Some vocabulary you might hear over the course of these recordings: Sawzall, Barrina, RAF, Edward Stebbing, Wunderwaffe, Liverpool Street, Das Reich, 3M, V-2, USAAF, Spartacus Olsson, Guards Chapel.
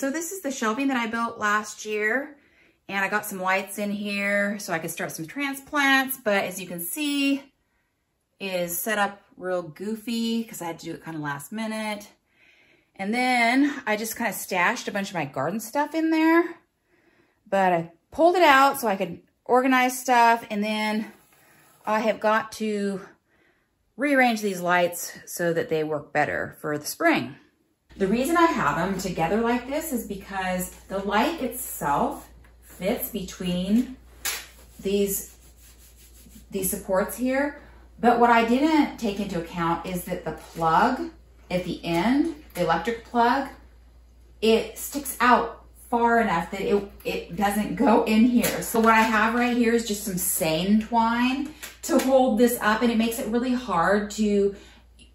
so this is the shelving that I built last year, and I got some lights in here so I could start some transplants, but as you can see, it is set up real goofy because I had to do it kind of last minute. And then I just kind of stashed a bunch of my garden stuff in there, but I pulled it out so I could organize stuff. And then I have got to rearrange these lights so that they work better for the spring. The reason I have them together like this is because the light itself fits between these supports here. But what I didn't take into account is that the plug at the end, the electric plug, it sticks out far enough that it doesn't go in here. So what I have right here is just some seine twine to hold this up, and it makes it really hard to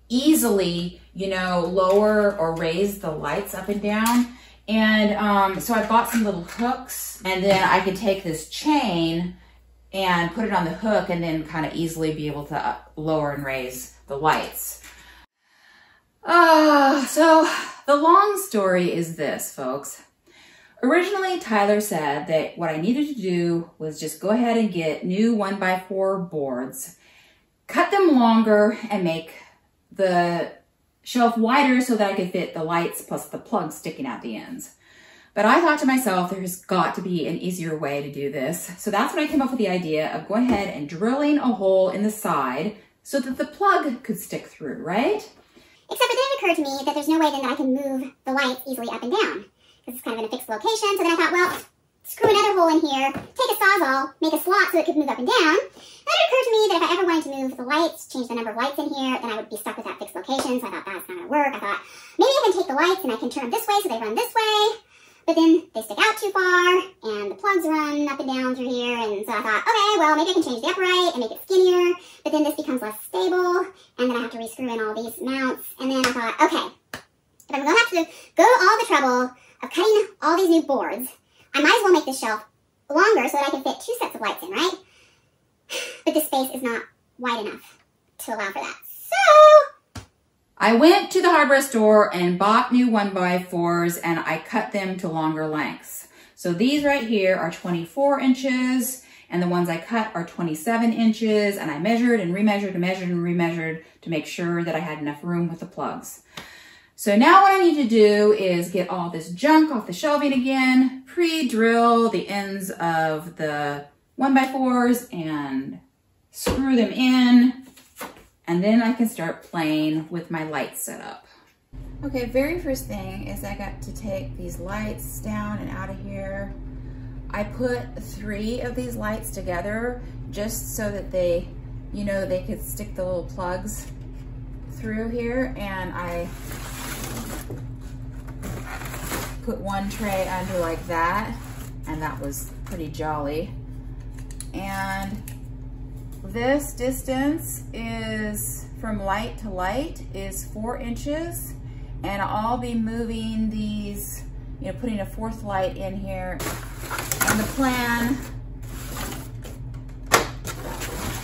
easily, you know, lower or raise the lights up and down. And so I bought some little hooks, and then I could take this chain and put it on the hook and then kind of easily be able to lower and raise the lights. So the long story is this, folks. Originally, Tyler said that what I needed to do was just go ahead and get new 1x4 boards, cut them longer, and make the shelf wider so that I could fit the lights plus the plugs sticking out the ends. But I thought to myself, there's got to be an easier way to do this. So that's when I came up with the idea of going ahead and drilling a hole in the side so that the plug could stick through, right? Except it didn't occur to me that there's no way then that I can move the lights easily up and down, because it's kind of in a fixed location. So then I thought, well, screw another hole in here, take a Sawzall, make a slot so it could move up and down. Then it occurred to me that if I ever wanted to move the lights, change the number of lights in here, then I would be stuck with that fixed location. So I thought, that's not gonna work. I thought, maybe I can take the lights and I can turn them this way so they run this way, but then they stick out too far and the plugs run up and down through here. And so I thought, okay, well, maybe I can change the upright and make it skinnier, but then this becomes less stable, and then I have to re-screw in all these mounts. And then I thought, okay, if I'm gonna have to go to all the trouble of cutting all these new boards, I might as well make this shelf longer so that I can fit two sets of lights in, right? But this space is not wide enough to allow for that. So I went to the hardware store and bought new 1x4s, and I cut them to longer lengths. So these right here are 24 inches, and the ones I cut are 27 inches, and I measured and remeasured and measured and remeasured to make sure that I had enough room with the plugs. So now what I need to do is get all this junk off the shelving again, pre-drill the ends of the 1x4s and screw them in, and then I can start playing with my light setup. Okay, very first thing is I got to take these lights down and out of here. I put 3 of these lights together just so that they, you know, they could stick the little plugs through here, and I put one tray under like that, and that was pretty jolly. And this distance is from light to light is 4 inches, and I'll be moving these, you know, putting a 4th light in here. And the plan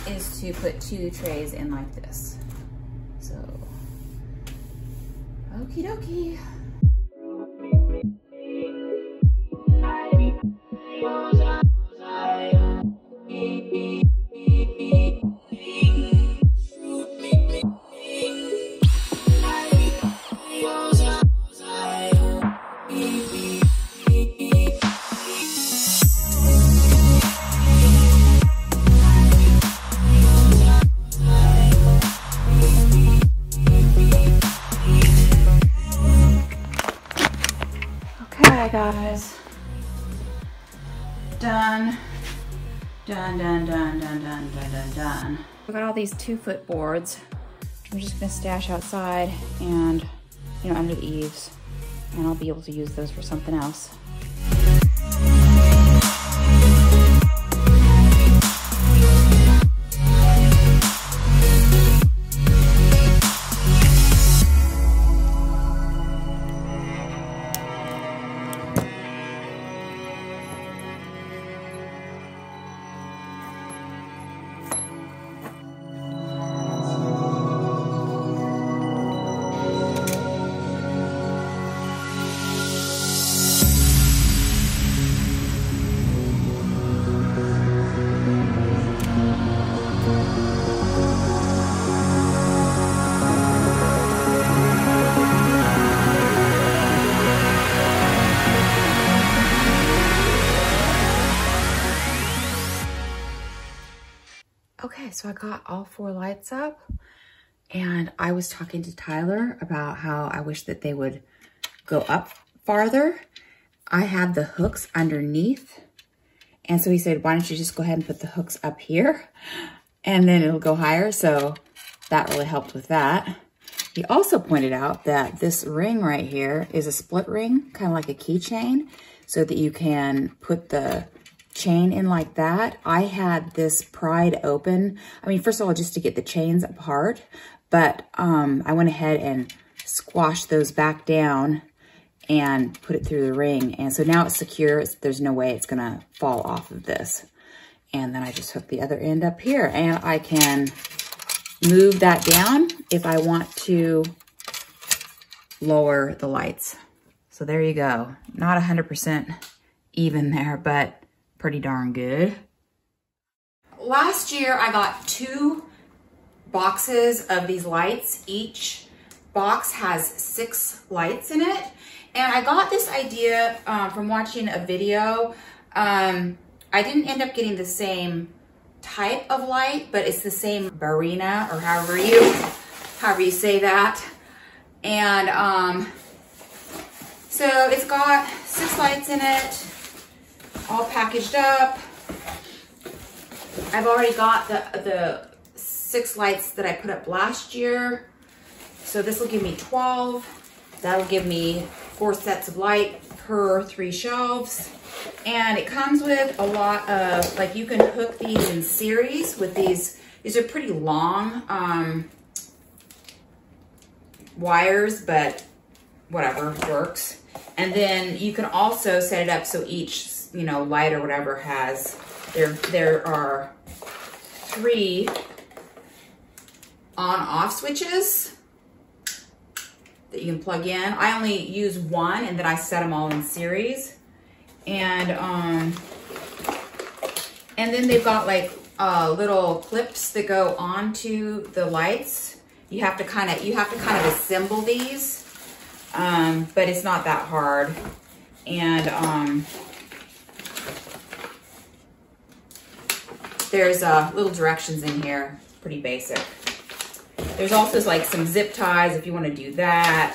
is to put 2 trays in like this. So, okie dokie. Guys, done. I've got all these 2-foot boards. I'm just gonna stash outside and, you know, under the eaves, and I'll be able to use those for something else. guys, so I got all four lights up, and I was talking to Tyler about how I wish that they would go up farther. I have the hooks underneath, and so he said, why don't you just go ahead and put the hooks up here, and then it'll go higher, so that really helped with that. He also pointed out that this ring right here is a split ring, kind of like a keychain, so that you can put the chain in like that. I had this pried open, I mean, first of all, just to get the chains apart, but I went ahead and squashed those back down and put it through the ring. And so now it's secure. There's no way it's gonna fall off of this. And then I just hook the other end up here, and I can move that down if I want to lower the lights. So there you go. Not 100% even there, but pretty darn good. Last year I got 2 boxes of these lights. Each box has 6 lights in it. And I got this idea from watching a video. I didn't end up getting the same type of light, but it's the same Barrina, or however you say that. And so it's got 6 lights in it, all packaged up. I've already got the 6 lights that I put up last year. So this will give me 12. That'll give me 4 sets of light per 3 shelves. And it comes with a lot of, like, you can hook these in series with these are pretty long wires, but whatever works. And then you can also set it up so each, you know, light or whatever has, there are 3 on-off switches that you can plug in. I only use one, and then I set them all in series. And then they've got like little clips that go onto the lights. You have to kind of assemble these, but it's not that hard. And there's little directions in here. It's pretty basic. There's also like some zip ties if you want to do that,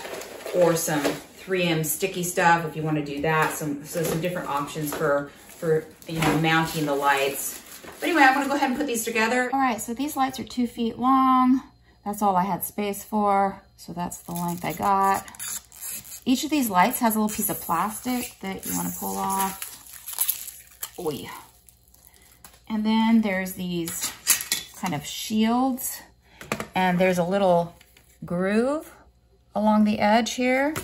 or some 3M sticky stuff if you want to do that. So some different options for you know, mounting the lights. But anyway, I'm going to go ahead and put these together. All right, so these lights are 2 feet long. That's all I had space for, so that's the length I got. Each of these lights has a little piece of plastic that you want to pull off. Oh yeah. And then there's these kind of shields. And there's a little groove along the edge here,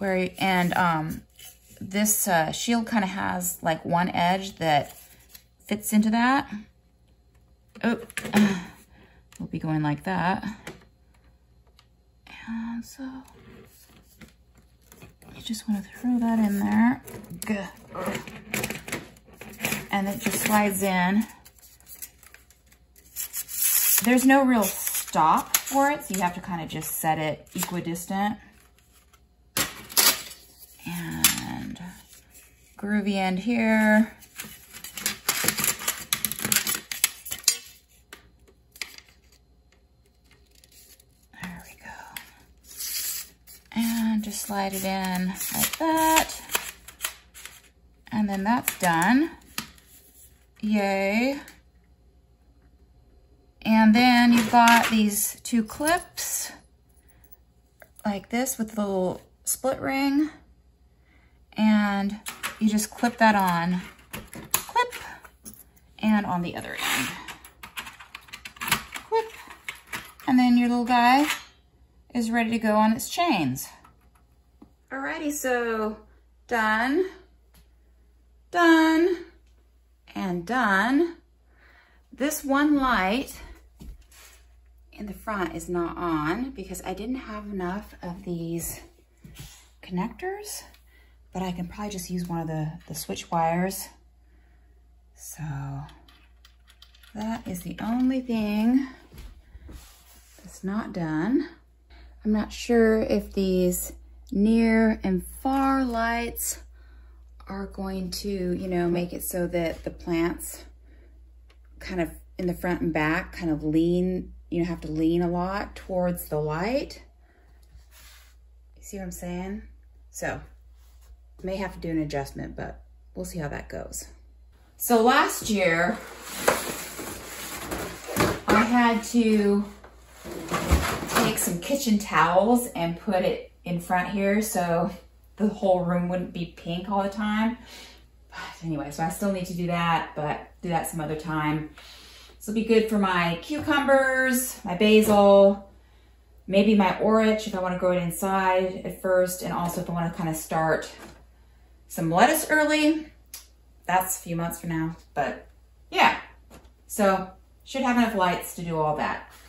and this shield kind of has like one edge that fits into that. Oh, we'll be going like that. And so you just want to throw that in there. And it just slides in. There's no real stop for it, so you have to kind of just set it equidistant. And groovy end here. There we go. And just slide it in like that. And then that's done. Yay. And then you've got these 2 clips like this with a little split ring, and you just clip that on, clip, and on the other end, clip, and then your little guy is ready to go on its chains. Alrighty, so done, done, and done. This one light in the front is not on because I didn't have enough of these connectors, but I can probably just use one of the switch wires. So that is the only thing that's not done. I'm not sure if these near and far lights are going to, you know, make it so that the plants kind of in the front and back, kind of lean, you have to lean a lot towards the light. You see what I'm saying? So may have to do an adjustment, but we'll see how that goes. So last year I had to take some kitchen towels and put it in front here so the whole room wouldn't be pink all the time. But anyway, so I still need to do that, but do that some other time. This will be good for my cucumbers, my basil, maybe my orich if I want to grow it inside at first, and also if I want to kind of start some lettuce early. That's a few months from now, but yeah. So should have enough lights to do all that.